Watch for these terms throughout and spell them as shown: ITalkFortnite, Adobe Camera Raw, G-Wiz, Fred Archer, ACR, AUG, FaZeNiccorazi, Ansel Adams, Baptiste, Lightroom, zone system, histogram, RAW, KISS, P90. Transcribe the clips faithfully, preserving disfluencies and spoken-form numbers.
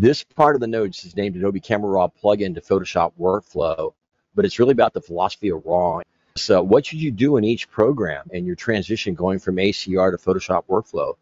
This part of the notes is named Adobe Camera Raw Plugin to Photoshop Workflow, but it's really about the philosophy of RAW. So what should you do in each program in your transition going from A C R to Photoshop Workflow?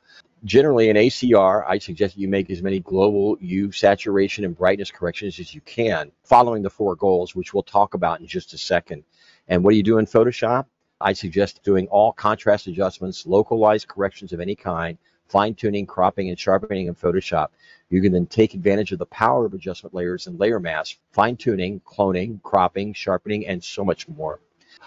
Generally, in A C R, I suggest you make as many global hue, saturation, and brightness corrections as you can, following the four goals, which we'll talk about in just a second. And what do you do in Photoshop? I suggest doing all contrast adjustments, localized corrections of any kind, fine-tuning, cropping, and sharpening in Photoshop. You can then take advantage of the power of adjustment layers and layer mask, fine-tuning, cloning, cropping, sharpening, and so much more.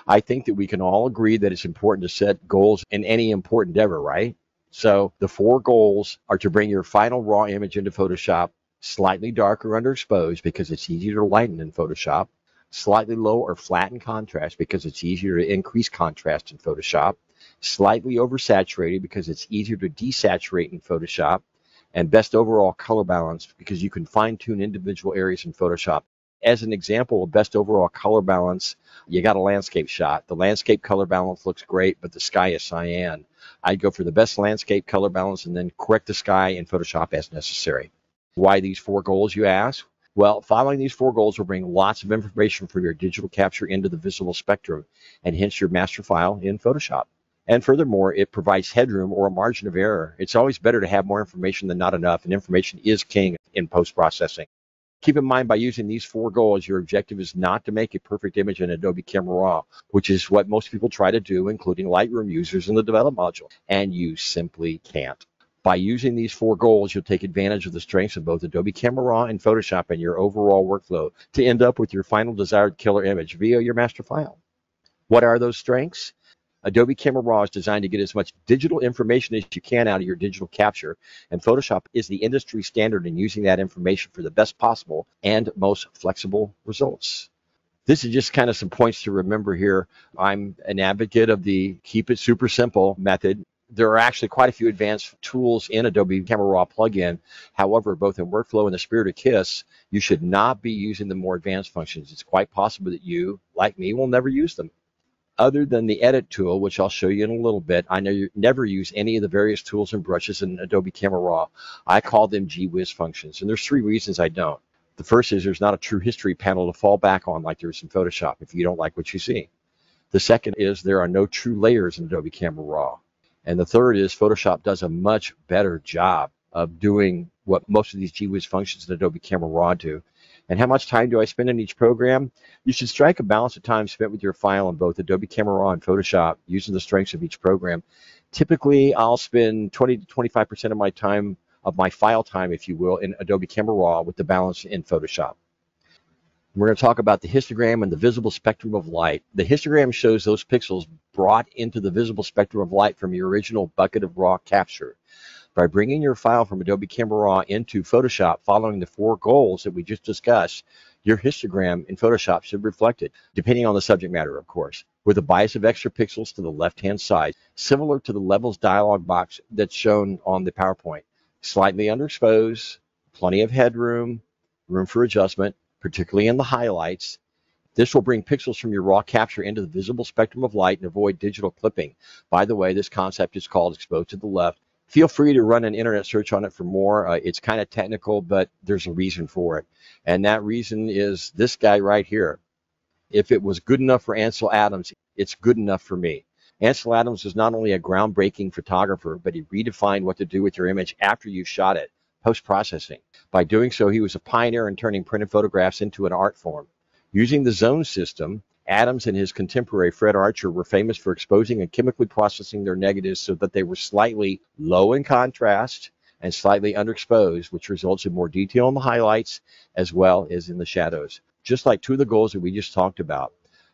I think that we can all agree that it's important to set goals in any important endeavor, right? So the four goals are to bring your final raw image into Photoshop slightly dark or underexposed because it's easier to lighten in Photoshop, slightly low or flat in contrast because it's easier to increase contrast in Photoshop, slightly oversaturated because it's easier to desaturate in Photoshop, and best overall color balance because you can fine-tune individual areas in Photoshop. As an example of best overall color balance, you got a landscape shot. The landscape color balance looks great, but the sky is cyan. I'd go for the best landscape color balance and then correct the sky in Photoshop as necessary. Why these four goals, you ask? Well, following these four goals will bring lots of information from your digital capture into the visible spectrum and hence your master file in Photoshop. And furthermore, it provides headroom or a margin of error. It's always better to have more information than not enough, and information is king in post-processing. Keep in mind, by using these four goals, your objective is not to make a perfect image in Adobe Camera Raw, which is what most people try to do, including Lightroom users in the develop module, and you simply can't. By using these four goals, you'll take advantage of the strengths of both Adobe Camera Raw and Photoshop in your overall workflow to end up with your final desired killer image via your master file. What are those strengths? Adobe Camera Raw is designed to get as much digital information as you can out of your digital capture, and Photoshop is the industry standard in using that information for the best possible and most flexible results. This is just kind of some points to remember here. I'm an advocate of the keep it super simple method. There are actually quite a few advanced tools in Adobe Camera Raw plugin. However, both in workflow and the spirit of KISS, you should not be using the more advanced functions. It's quite possible that you, like me, will never use them. Other than the edit tool, which I'll show you in a little bit, I know you never use any of the various tools and brushes in Adobe Camera Raw. I call them G-Wiz functions, and there's three reasons I don't. The first is there's not a true history panel to fall back on like there is in Photoshop if you don't like what you see. The second is there are no true layers in Adobe Camera Raw. And the third is Photoshop does a much better job of doing what most of these G-Wiz functions in Adobe Camera Raw do. And how much time do I spend in each program? You should strike a balance of time spent with your file in both Adobe Camera Raw and Photoshop using the strengths of each program. Typically, I'll spend twenty to twenty-five percent of my time, of my file time, if you will, in Adobe Camera Raw with the balance in Photoshop. We're going to talk about the histogram and the visible spectrum of light. The histogram shows those pixels brought into the visible spectrum of light from your original bucket of raw capture. By bringing your file from Adobe Camera Raw into Photoshop following the four goals that we just discussed, your histogram in Photoshop should reflect it, depending on the subject matter, of course, with a bias of extra pixels to the left-hand side, similar to the levels dialog box that's shown on the PowerPoint. Slightly underexposed, plenty of headroom, room for adjustment, particularly in the highlights. This will bring pixels from your raw capture into the visible spectrum of light and avoid digital clipping. By the way, this concept is called exposed to the left. Feel free to run an internet search on it for more. Uh, it's kind of technical, but there's a reason for it. And that reason is this guy right here. If it was good enough for Ansel Adams, it's good enough for me. Ansel Adams was not only a groundbreaking photographer, but he redefined what to do with your image after you shot it, post-processing. By doing so, he was a pioneer in turning printed photographs into an art form. Using the zone system, Adams and his contemporary Fred Archer were famous for exposing and chemically processing their negatives so that they were slightly low in contrast and slightly underexposed, which results in more detail in the highlights as well as in the shadows. Just like two of the goals that we just talked about,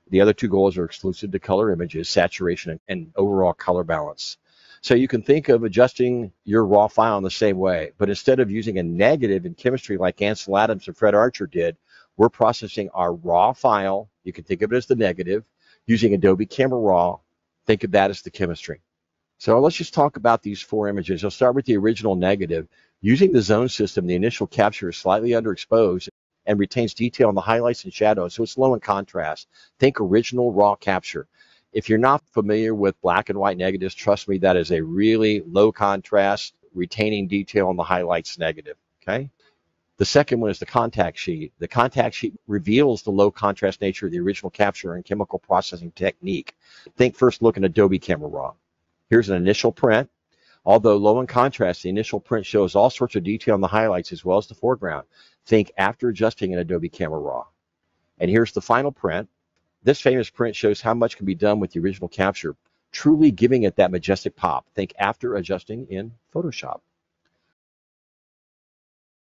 the other two goals are exclusive to color images, saturation, and overall color balance. So you can think of adjusting your raw file in the same way, but instead of using a negative in chemistry like Ansel Adams and Fred Archer did, we're processing our raw file, you can think of it as the negative, using Adobe Camera Raw, think of that as the chemistry. So let's just talk about these four images. I'll start with the original negative. Using the zone system, the initial capture is slightly underexposed and retains detail in the highlights and shadows, so it's low in contrast. Think original raw capture. If you're not familiar with black and white negatives, trust me, that is a really low contrast, retaining detail in the highlights negative, okay? The second one is the contact sheet. The contact sheet reveals the low contrast nature of the original capture and chemical processing technique. Think first look in Adobe Camera Raw. Here's an initial print. Although low in contrast, the initial print shows all sorts of detail in the highlights as well as the foreground. Think after adjusting in Adobe Camera Raw. And here's the final print. This famous print shows how much can be done with the original capture, truly giving it that majestic pop. Think after adjusting in Photoshop.